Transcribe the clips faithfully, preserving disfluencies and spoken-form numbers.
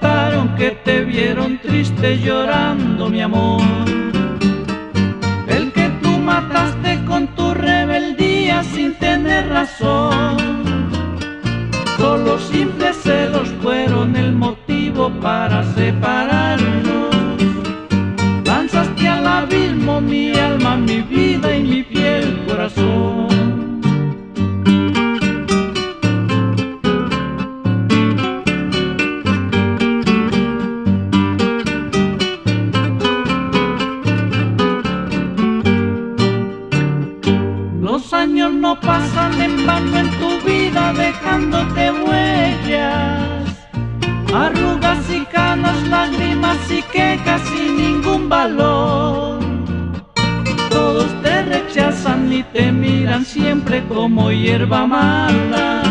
contaron que te vieron triste llorando, mi amor. El que tú mataste con tu rebeldía sin tener razón. Solo simples celos fueron el motivo para separarnos. Lanzaste al abismo mi alma, mi vida y mi fiel corazón. Los años no pasan en vano en tu vida dejándote huellas, arrugas y canas, lágrimas y quejas sin ningún valor. Todos te rechazan y te miran siempre como hierba mala.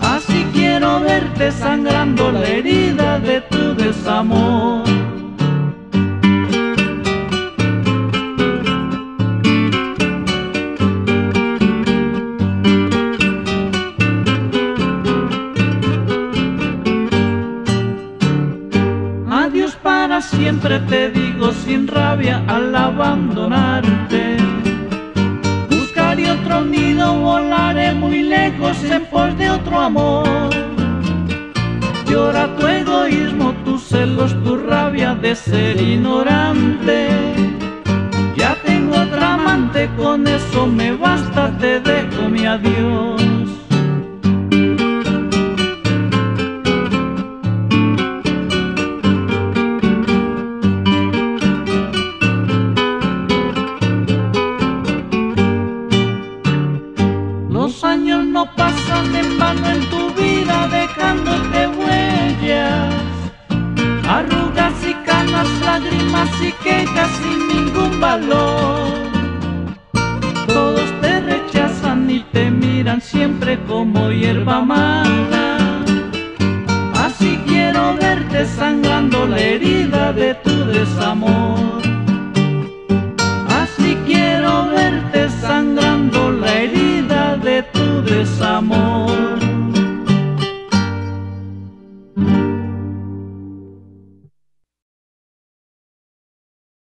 Así quiero verte sangrando la herida de tu desamor. Adiós para siempre te digo sin rabia al abandonarte. Buscaré otro nido, volaré muy lejos en pos de otro amor. Llora tu egoísmo, tus celos, tu rabia de ser ignorante. Ya tengo otra amante, con eso me basta, te dejo mi adiós. Los años no pasan en vano en tu vida dejándote huellas, arrugas y canas, lágrimas y quejas sin ningún valor. Todos te rechazan y te miran siempre como hierba mala.